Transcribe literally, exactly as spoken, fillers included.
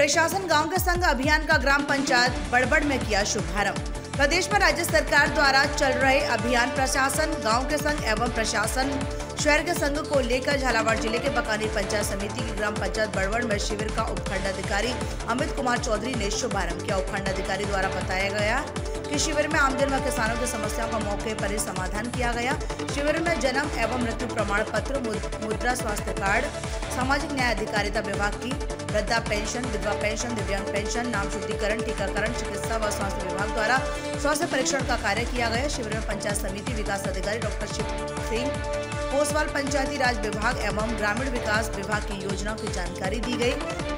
प्रशासन गांव के संग अभियान का ग्राम पंचायत बड़बड़ में किया शुभारंभ। प्रदेश में राज्य सरकार द्वारा चल रहे अभियान प्रशासन गांव के संग एवं प्रशासन शहर के संग को लेकर झालावाड़ जिले के बकानी पंचायत समिति की ग्राम पंचायत बड़बड़ में शिविर का उपखंडाधिकारी अमित कुमार चौधरी ने शुभारंभ किया। उपखंडाधिकारी द्वारा बताया गया कि शिविर में आमजन व किसानों की समस्याओं का मौके पर ही समाधान किया गया। शिविर में जन्म एवं मृत्यु प्रमाण पत्र, मुद्रा स्वास्थ्य कार्ड, सामाजिक न्याय अधिकारिता विभाग की वृद्धा पेंशन, विधवा पेंशन, दिव्यांग पेंशन, नाम शुद्धिकरण, टीकाकरण, चिकित्सा व स्वास्थ्य विभाग द्वारा स्वास्थ्य परीक्षण का कार्य किया गया। शिविर में पंचायत समिति विकास अधिकारी डॉक्टर शिक्षा सिंह कोसवाल, पंचायती राज विभाग एवं ग्रामीण विकास विभाग की योजनाओं की जानकारी दी गई।